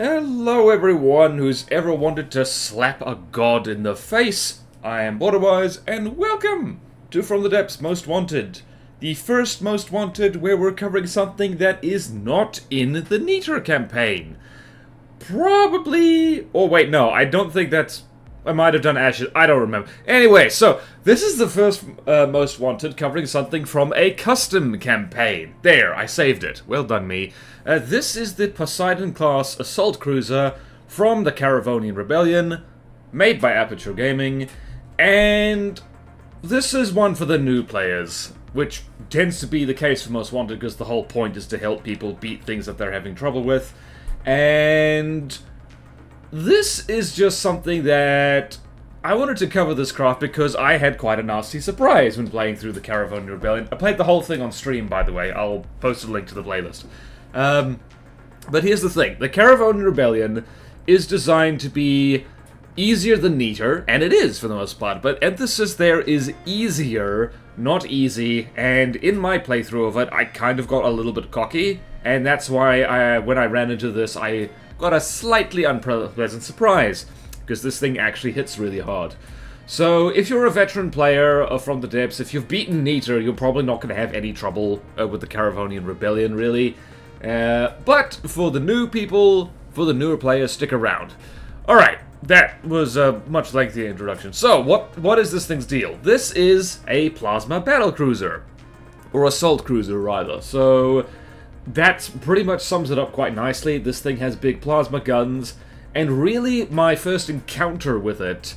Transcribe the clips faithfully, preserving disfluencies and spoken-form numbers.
Hello everyone who's ever wanted to slap a god in the face. I am BorderWise and welcome to From the Depths Most Wanted. The first Most Wanted where we're covering something that is not in the Neater campaign. Probably... Oh wait, no, I don't think that's... I might have done Ashes, I don't remember. Anyway, so this is the first uh, Most Wanted covering something from a custom campaign. There, I saved it. Well done me. Uh, this is the Poseidon-class Assault Cruiser from the Caravonian Rebellion, made by Aperture Gaming, and this is one for the new players, which tends to be the case for Most Wanted because the whole point is to help people beat things that they're having trouble with, and this is just something that I wanted to cover this craft because I had quite a nasty surprise when playing through the Caravonian Rebellion. I played the whole thing on stream, by the way. I'll post a link to the playlist. Um, but here's the thing, the Caravonian Rebellion is designed to be easier than Neater, and it is for the most part, but emphasis there is easier, not easy, and in my playthrough of it, I kind of got a little bit cocky, and that's why I, when I ran into this, I got a slightly unpleasant surprise, because this thing actually hits really hard. So, if you're a veteran player of From the Depths, if you've beaten Neater, you're probably not going to have any trouble uh, with the Caravonian Rebellion, really. Uh, but for the new people, for the newer players, stick around. Alright, that was a much lengthier introduction. So, what what is this thing's deal? This is a plasma battle cruiser, or assault cruiser rather. So, that pretty much sums it up quite nicely. This thing has big plasma guns, and really my first encounter with it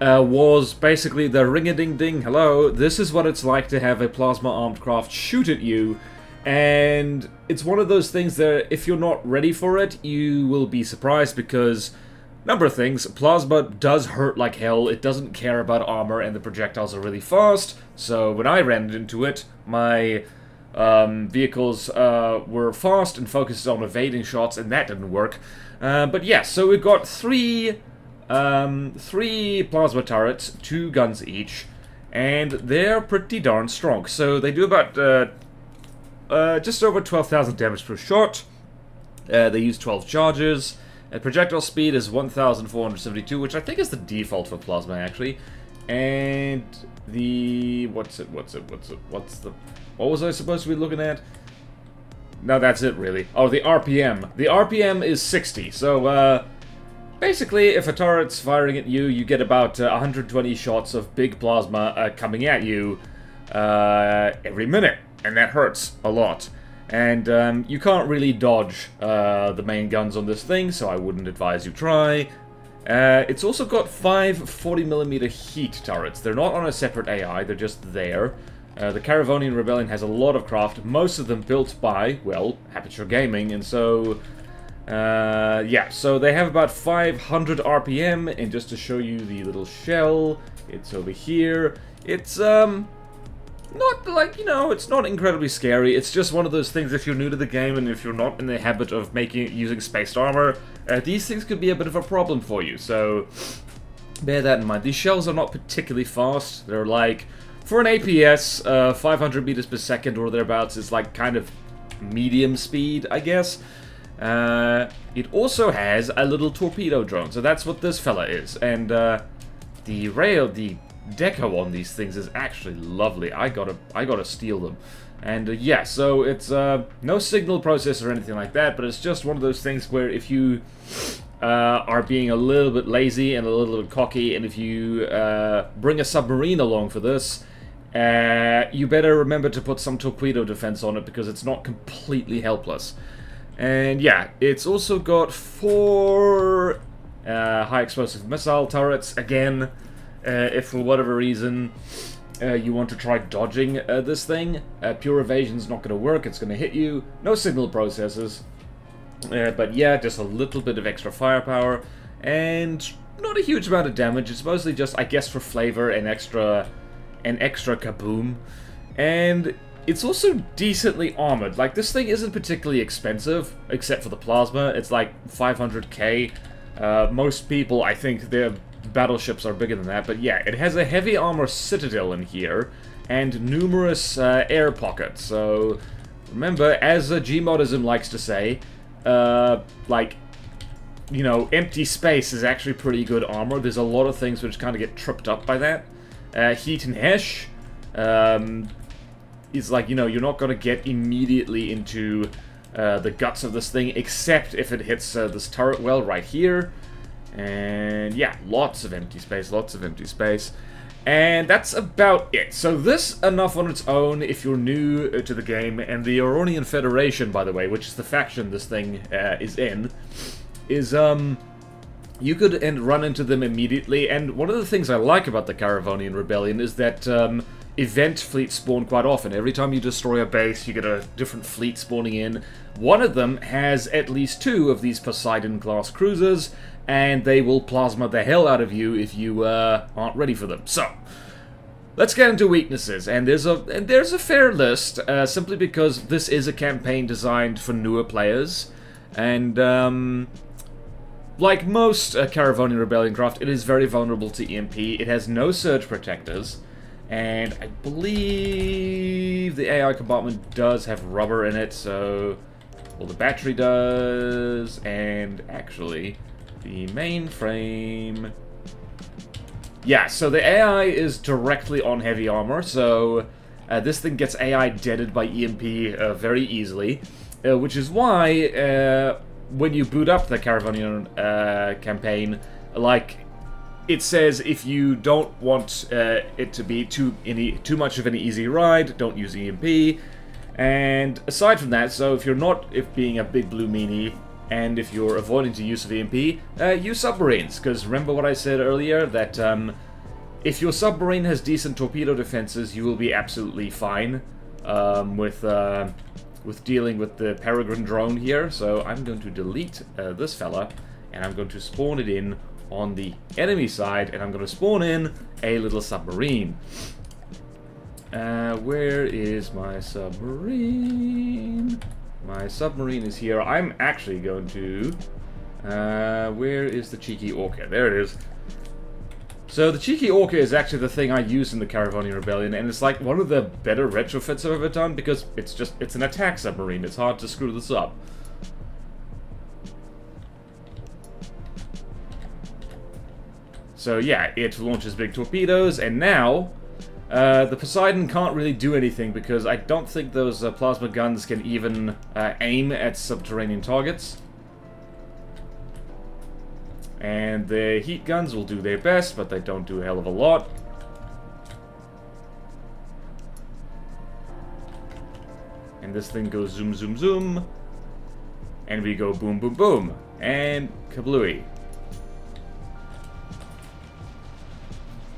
uh, was basically the ring-a-ding-ding, hello, this is what it's like to have a plasma-armed craft shoot at you. And it's one of those things that if you're not ready for it, you will be surprised because, number of things, plasma does hurt like hell, it doesn't care about armor, and the projectiles are really fast, so when I ran into it, my um, vehicles uh, were fast and focused on evading shots, and that didn't work. Uh, but yeah, so we've got three, um, three plasma turrets, two guns each, and they're pretty darn strong. So they do about... Uh, Uh, just over twelve thousand damage per shot. Uh, they use twelve charges. Uh, projectile speed is one thousand four hundred seventy-two, which I think is the default for plasma, actually. And the... What's it? What's it? What's it? What's the... What was I supposed to be looking at? No, that's it, really. Oh, the R P M. The R P M is sixty, so, uh... basically, if a turret's firing at you, you get about uh, one hundred twenty shots of big plasma uh, coming at you uh, every minute. And that hurts a lot. And um, you can't really dodge uh, the main guns on this thing, so I wouldn't advise you try. Uh, it's also got five forty millimeter heat turrets. They're not on a separate A I, they're just there. Uh, the Caravonian Rebellion has a lot of craft, most of them built by, well, Aperture Gaming, and so... Uh, yeah, so they have about five hundred R P M, and just to show you the little shell, it's over here. It's, um... not, like, you know, it's not incredibly scary, it's just one of those things if you're new to the game and if you're not in the habit of making using spaced armor, uh, these things could be a bit of a problem for you, so bear that in mind. These shells are not particularly fast, they're like, for an A P S, uh, five hundred meters per second or thereabouts is like kind of medium speed, I guess. Uh, it also has a little torpedo drone, so that's what this fella is, and uh, the rail, the... deco on these things is actually lovely. I gotta, I gotta steal them. And uh, yeah, so it's uh, no signal processor or anything like that, but it's just one of those things where if you uh, are being a little bit lazy and a little bit cocky, and if you uh, bring a submarine along for this, uh, you better remember to put some torpedo defense on it because it's not completely helpless. And yeah, it's also got four uh, high explosive missile turrets again. Uh, if for whatever reason uh, you want to try dodging uh, this thing, uh, pure evasion's not going to work, it's going to hit you. No signal processors, uh, but yeah, just a little bit of extra firepower, and not a huge amount of damage, it's mostly just, I guess, for flavor and extra, and extra kaboom. And it's also decently armored, like this thing isn't particularly expensive, except for the plasma, it's like five hundred K, uh, most people, I think, they're battleships are bigger than that, but yeah, it has a heavy armor citadel in here, and numerous uh, air pockets, so remember, as uh, Gmodism likes to say, uh, like, you know, empty space is actually pretty good armor. There's a lot of things which kind of get tripped up by that. Uh, Heat and Hesh um, is like, you know, you're not going to get immediately into uh, the guts of this thing, except if it hits uh, this turret well right here. And yeah, lots of empty space, lots of empty space. And that's about it. So this, enough on its own if you're new to the game. And the Auronian Federation, by the way, which is the faction this thing uh, is in, is um, you could and run into them immediately. And one of the things I like about the Caravonian Rebellion is that um, event fleets spawn quite often. Every time you destroy a base, you get a different fleet spawning in. One of them has at least two of these Poseidon-class cruisers, and they will plasma the hell out of you if you uh, aren't ready for them. So, let's get into weaknesses, and there's a and there's a fair list, uh, simply because this is a campaign designed for newer players, and um, like most uh, Caravonian Rebellion craft, it is very vulnerable to E M P. It has no surge protectors, and I believe the A I compartment does have rubber in it, so... Well, the battery does, and actually... the mainframe... Yeah, so the A I is directly on heavy armor, so uh, this thing gets A I deaded by E M P uh, very easily, uh, which is why uh, when you boot up the Caravonian uh, campaign, like, it says if you don't want uh, it to be too, any, too much of an easy ride, don't use E M P. And aside from that, so if you're not if being a big blue meanie, and if you're avoiding the use of E M P, uh, use submarines. Because remember what I said earlier, that um, if your submarine has decent torpedo defenses, you will be absolutely fine um, with uh, with dealing with the Peregrine drone here. So I'm going to delete uh, this fella, and I'm going to spawn it in on the enemy side, and I'm going to spawn in a little submarine. Uh, where is my submarine? My submarine is here. I'm actually going to... Uh, where is the Cheeky Orca? There it is. So the Cheeky Orca is actually the thing I used in the Caravonian Rebellion, and it's like one of the better retrofits I've ever done, because it's just, it's an attack submarine. It's hard to screw this up. So yeah, it launches big torpedoes, and now... Uh, the Poseidon can't really do anything, because I don't think those uh, plasma guns can even uh, aim at subterranean targets. And the heat guns will do their best, but they don't do a hell of a lot. And this thing goes zoom, zoom, zoom. And we go boom, boom, boom. And kablooey.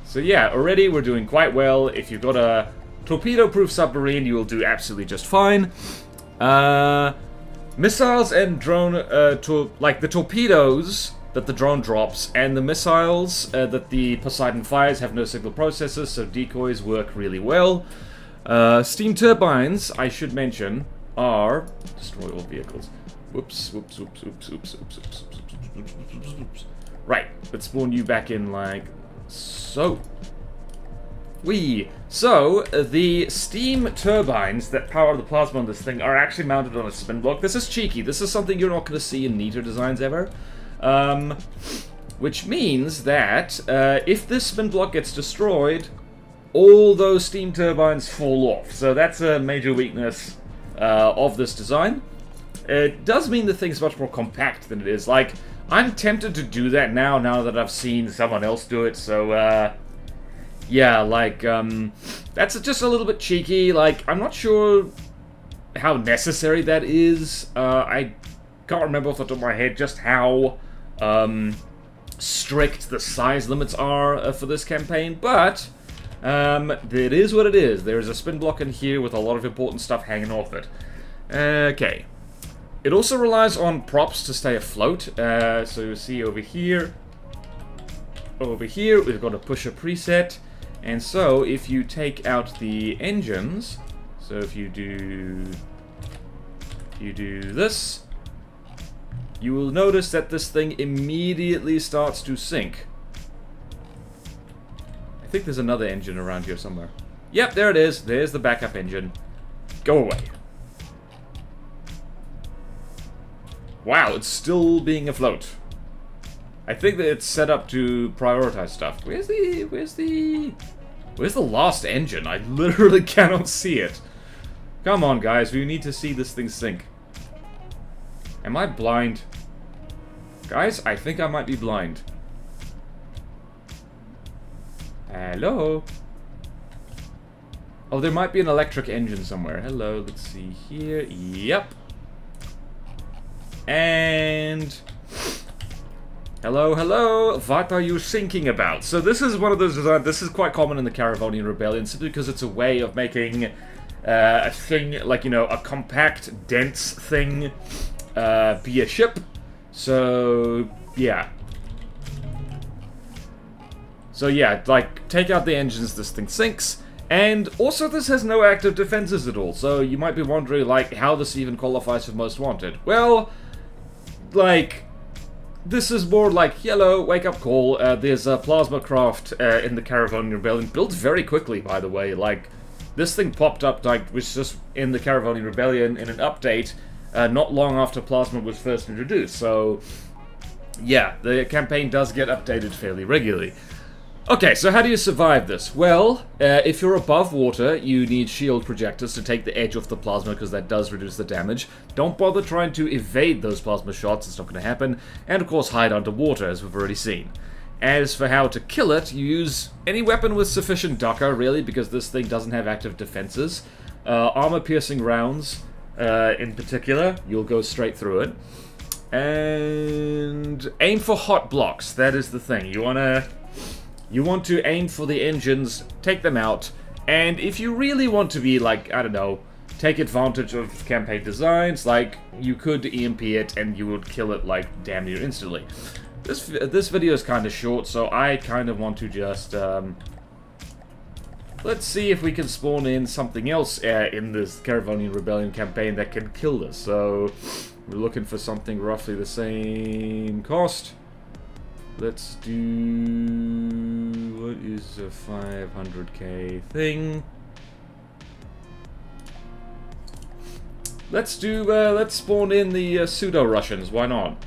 So yeah, already we're doing quite well. If you've got a torpedo-proof submarine, you will do absolutely just fine. Uh, missiles and drone, uh, to like the torpedoes that the drone drops and the missiles uh, that the Poseidon fires have no signal processors, so decoys work really well. Uh, steam turbines, I should mention, are... Destroy all vehicles. Whoops, whoops, whoops, whoops, whoops, whoops, whoops, whoops, whoops, whoops. Right, let's spawn you back in like... So, we so the steam turbines that power the plasma on this thing are actually mounted on a spin block. This is cheeky. This is something you're not going to see in neater designs ever, um, which means that uh, if this spin block gets destroyed, all those steam turbines fall off. So that's a major weakness uh, of this design. It does mean the thing's much more compact than it is. Like, I'm tempted to do that now, now that I've seen someone else do it, so, uh... yeah, like, um... that's just a little bit cheeky. Like, I'm not sure how necessary that is. Uh, I can't remember off the top of my head just how, um... strict the size limits are uh, for this campaign, but... Um, it is what it is. There is a spin block in here with a lot of important stuff hanging off it. Okay. It also relies on props to stay afloat, uh, so you'll see over here, over here, we've got a pusher preset, and so if you take out the engines, so if you do, you do this, you will notice that this thing immediately starts to sink. I think there's another engine around here somewhere. Yep, there it is, there's the backup engine. Go away. Wow, it's still being afloat. I think that it's set up to prioritize stuff. Where's the... Where's the... Where's the lost engine? I literally cannot see it. Come on, guys. We need to see this thing sink. Am I blind? Guys, I think I might be blind. Hello? Oh, there might be an electric engine somewhere. Hello, let's see here. Yep. And... Hello, hello, what are you thinking about? So this is one of those designs, this is quite common in the Caravonian Rebellion, simply because it's a way of making uh, a thing, like, you know, a compact, dense thing uh, be a ship. So, yeah. So yeah, like, take out the engines, this thing sinks. And also this has no active defenses at all, so you might be wondering, like, how this even qualifies for Most Wanted. Well, like... This is more like, hello, wake-up call, uh, there's a plasma craft uh, in the Caravonian Rebellion, built very quickly, by the way, like, this thing popped up, like, was just in the Caravonian Rebellion in an update, uh, not long after plasma was first introduced, so, yeah, the campaign does get updated fairly regularly. Okay, so how do you survive this? Well, uh, if you're above water, you need shield projectors to take the edge off the plasma because that does reduce the damage. Don't bother trying to evade those plasma shots, it's not going to happen. And of course hide underwater, as we've already seen. As for how to kill it, you use any weapon with sufficient ducker, really, because this thing doesn't have active defenses. Uh, armor-piercing rounds, uh, in particular, you'll go straight through it. And aim for hot blocks, that is the thing. You want to... You want to aim for the engines, take them out, and if you really want to be, like, I don't know, take advantage of campaign designs, like, you could E M P it and you would kill it, like, damn near instantly. This this video is kind of short, so I kind of want to just, um... let's see if we can spawn in something else uh, in this Caravonian Rebellion campaign that can kill this. So, we're looking for something roughly the same cost. Let's do... What is a five hundred K thing? Let's do... Uh, let's spawn in the uh, pseudo-Russians. Why not?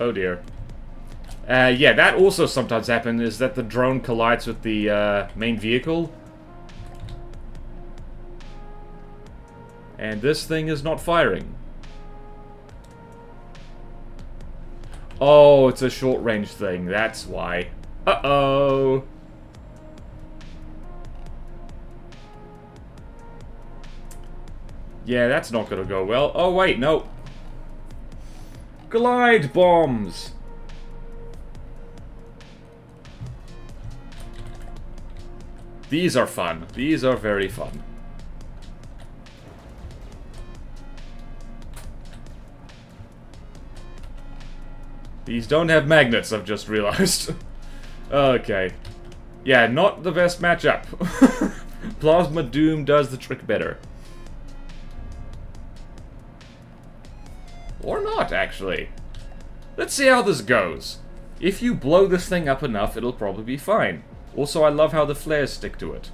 Oh dear. Uh, yeah, that also sometimes happens, is that the drone collides with the uh, main vehicle. And this thing is not firing. Oh, it's a short-range thing, that's why. Uh-oh! Yeah, that's not gonna go well. Oh, wait, no. Glide bombs! These are fun. These are very fun. These don't have magnets, I've just realized. Okay. Yeah, not the best matchup. Plasma Doom does the trick better. Or not, actually. Let's see how this goes. If you blow this thing up enough, it'll probably be fine. Also, I love how the flares stick to it.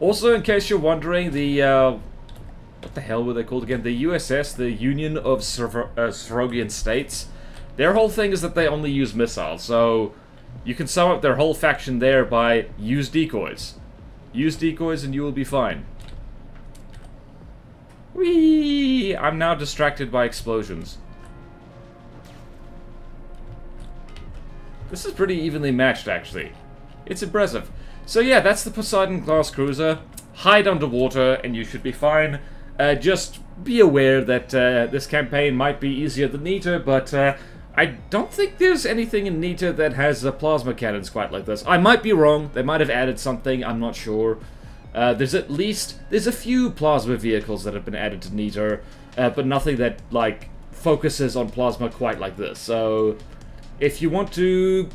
Also, in case you're wondering, the... Uh, what the hell were they called again? The U S S, the Union of Serogian uh, States... Their whole thing is that they only use missiles, so you can sum up their whole faction there by use decoys. Use decoys and you will be fine. Whee! I'm now distracted by explosions. This is pretty evenly matched, actually. It's impressive. So yeah, that's the Poseidon-class cruiser. Hide underwater and you should be fine. Uh, just be aware that uh, this campaign might be easier than Nita, but... Uh, I don't think there's anything in Nita that has uh, plasma cannons quite like this. I might be wrong. They might have added something. I'm not sure. Uh, there's at least... There's a few plasma vehicles that have been added to Nita, uh, but nothing that, like, focuses on plasma quite like this. So, if you want to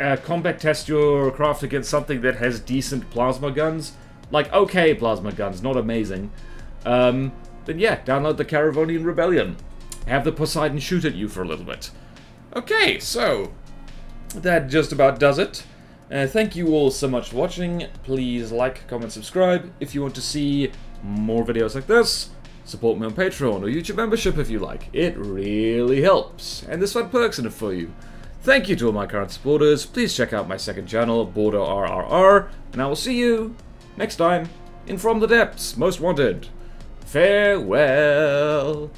uh, combat test your craft against something that has decent plasma guns, like, okay plasma guns, not amazing, um, then yeah, download the Caravonian Rebellion. Have the Poseidon shoot at you for a little bit. Okay, so that just about does it. Uh, thank you all so much for watching. Please like, comment, subscribe if you want to see more videos like this. Support me on Patreon or YouTube membership if you like. It really helps, and this one perks in it for you. Thank you to all my current supporters. Please check out my second channel, Border R R R, and I will see you next time in From the Depths Most Wanted. Farewell.